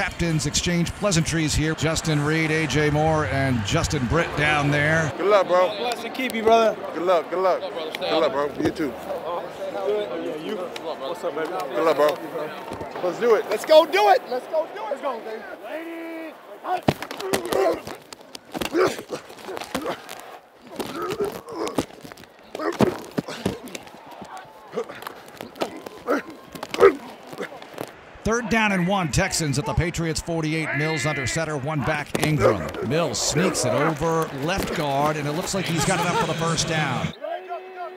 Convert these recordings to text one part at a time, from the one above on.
captains exchange pleasantries here. Justin Reed, AJ Moore, and Justin Britt down there. Good luck, bro. Bless and keep you, brother. Good luck, good luck. Good luck, brother. Good luck, bro. You too. You. What's up, baby? Good luck, bro. Let's do it. Let's go do it. Let's go do it. Let's go, baby. Lady. Third down and one, Texans at the Patriots 48. Mills under center, one back Ingram. Mills sneaks it over left guard, and it looks like he's got it up for the first down.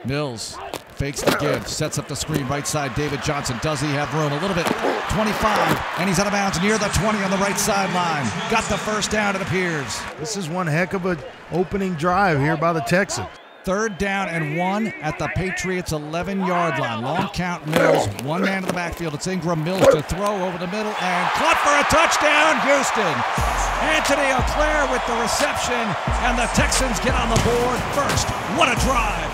Mills fakes the give, sets up the screen right side. David Johnson, does he have room? A little bit, 25, and he's out of bounds near the 20 on the right sideline. Got the first down, it appears. This is one heck of an opening drive here by the Texans. Third down and one at the Patriots 11-yard line. Long count, Mills, one man in the backfield. It's Ingram, Mills to throw over the middle, and caught for a touchdown, Houston. Anthony O'Claire with the reception, and the Texans get on the board first. What a drive.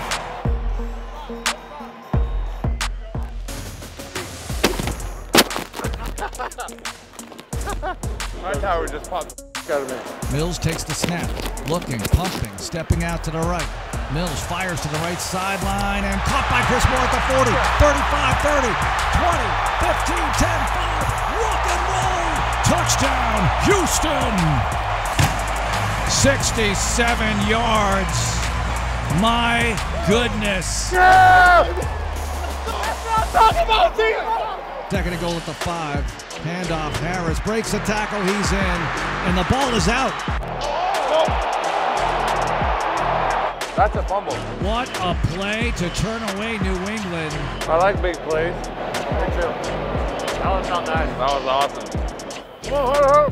My tower just popped out of me. Mills takes the snap, looking, pumping, stepping out to the right. Mills fires to the right sideline and caught by Chris Moore at the 40, 35, 30, 20, 15, 10, 5, rock and roll, touchdown, Houston! 67 yards, my goodness. Yeah! That's not talking about defense! Second and goal at the 5, handoff, Harris breaks the tackle, he's in, and the ball is out. Oh. That's a fumble. What a play to turn away New England. I like big plays. Me too. That was not nice. That was awesome. Come on, hold up.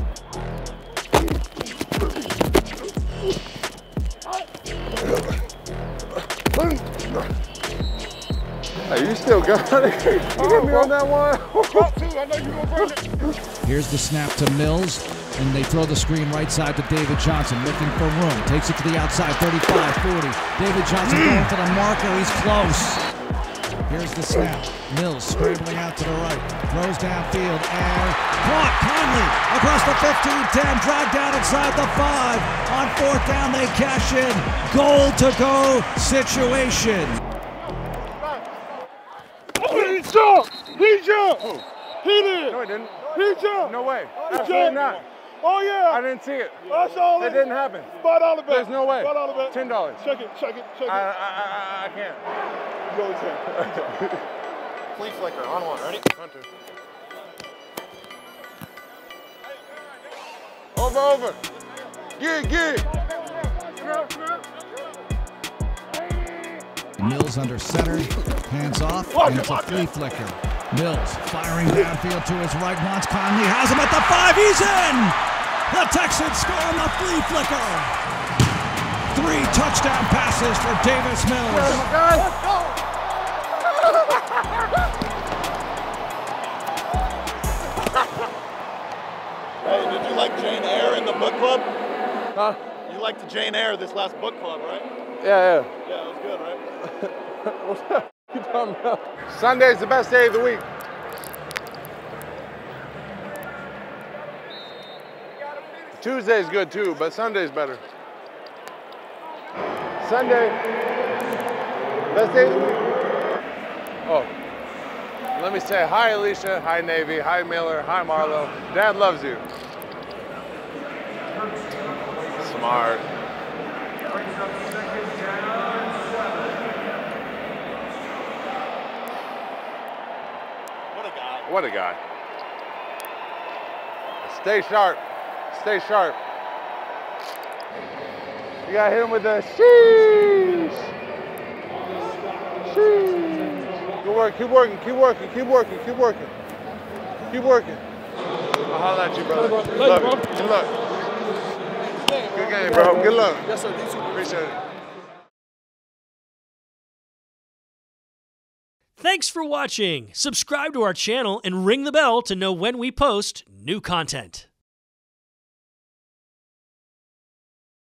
Hey, you still got it. You hit me on that one. I know you gonna burn it. Here's the snap to Mills. And they throw the screen right side to David Johnson, looking for room. Takes it to the outside, 35, 40. David Johnson going to the marker, he's close. Here's the snap. Mills scrambling out to the right. Throws downfield and caught. Conley across the 15, 10, dragged down inside the 5. On fourth down, they cash in. Goal to go situation. Oh, he jumped! He jumped! He did! No, he didn't. He jumped! No way. Absolutely not. Oh, yeah. I didn't see it. That's all it didn't happen. $5 bet. There's no way. $5 bet. $10. Check it, check it, check it. I can't. You always can. Flea flicker, on one, ready? Hunter. Over, over. Gig, gig. Mills under center, hands off, and it's a flea flicker. Mills firing downfield to his right, wants Conley, has him at the 5, he's in! The Texans score on the flea flicker! 3 touchdown passes for Davis Mills. Oh my God. Hey, did you like Jane Eyre in the book club? Huh? You liked the Jane Eyre this last book club, right? Yeah, yeah. Yeah, it was good, right? What's that? You talking about? Sunday's the best day of the week. Tuesday's good too, but Sunday's better. Sunday, best day of the week. Oh, let me say hi, Alicia, hi, Navy, hi, Miller, hi, Marlo. Dad loves you. Smart. What a guy. Stay sharp. Stay sharp. You got to hit him with the sheesh. Sheesh. Good work. Keep working. Keep working. Keep working. Keep working. Keep working. I'll holler at you, brother. Good luck. Good luck. Good game, bro. Good luck. Yes, sir. Appreciate it. Thanks for watching. Subscribe to our channel and ring the bell to know when we post new content.